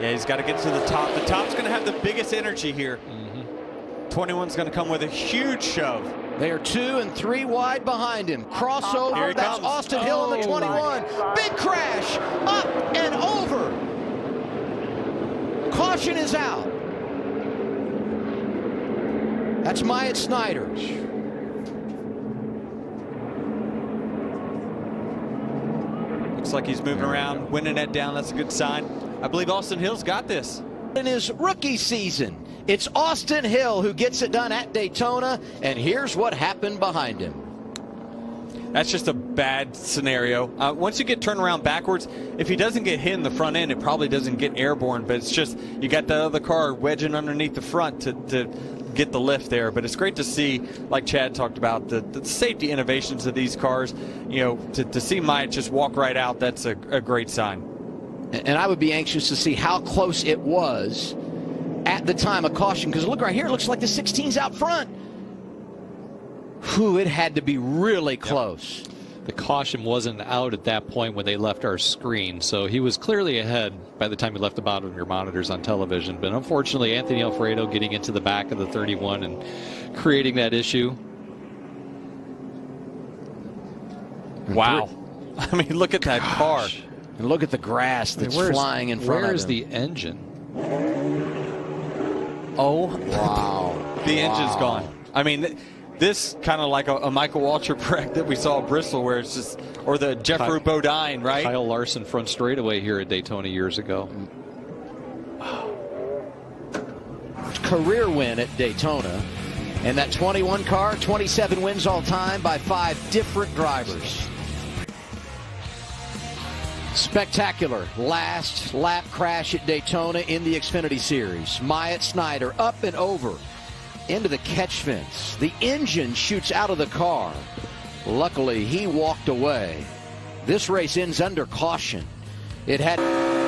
Yeah, he's got to get to the top. The top's going to have the biggest energy here. 21's going to come with a huge shove. They are 2 and 3 wide behind him. Crossover. That's comes. Austin Hill in the 21. Big crash. Up and over. Caution is out. That's Myatt Snider. Looks like he's moving around, winning that down. That's a good sign. I believe Austin Hill's got this. In his rookie season, it's Austin Hill who gets it done at Daytona, and here's what happened behind him. That's just a bad scenario. Once you get turned around backwards, if he doesn't get hit in the front end, it probably doesn't get airborne, but it's just you got the other car wedging underneath the front to get the lift there. But it's great to see, like Chad talked about, the safety innovations of these cars. You know, to see Myatt just walk right out, that's a great sign. And I would be anxious to see how close it was at the time of caution, because look right here, it looks like the 16's out front. Whew, it had to be really close. Yep. The caution wasn't out at that point when they left our screen, so he was clearly ahead by the time he left the bottom of your monitors on television. But unfortunately, Anthony Alfredo getting into the back of the 31 and creating that issue. Wow. I mean, look at that car. And look at the grass that's flying in front of him. Where is the engine? Oh, wow. The engine's gone. I mean, this kind of like a Michael Walter wreck that we saw at Bristol, where it's just, or the Jeffrey Bodine, right? Kyle Larson front straightaway here at Daytona years ago. Wow. Career win at Daytona. And that 21 car, 27 wins all time by 5 different drivers. Spectacular last lap crash at Daytona in the Xfinity Series. Myatt Snider up and over into the catch fence. The engine shoots out of the car. Luckily, he walked away. This race ends under caution. It had...